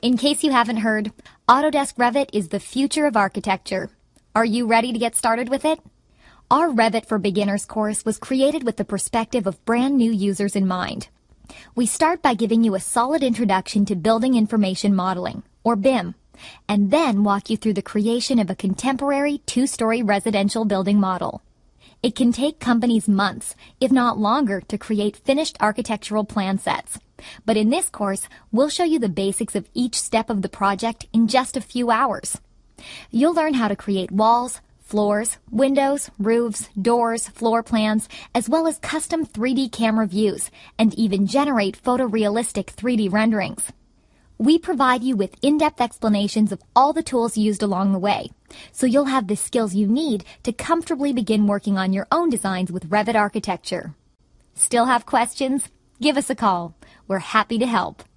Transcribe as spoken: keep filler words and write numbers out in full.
In case you haven't heard, Autodesk Revit is the future of architecture. Are you ready to get started with it? Our Revit for Beginners course was created with the perspective of brand new users in mind. We start by giving you a solid introduction to Building Information Modeling, or B I M, and then walk you through the creation of a contemporary two-story residential building model. It can take companies months, if not longer, to create finished architectural plan sets. But in this course, we'll show you the basics of each step of the project in just a few hours. You'll learn how to create walls, floors, windows, roofs, doors, floor plans, as well as custom three D camera views, and even generate photorealistic three D renderings. We provide you with in-depth explanations of all the tools used along the way, so you'll have the skills you need to comfortably begin working on your own designs with Revit Architecture. Still have questions? Give us a call. We're happy to help.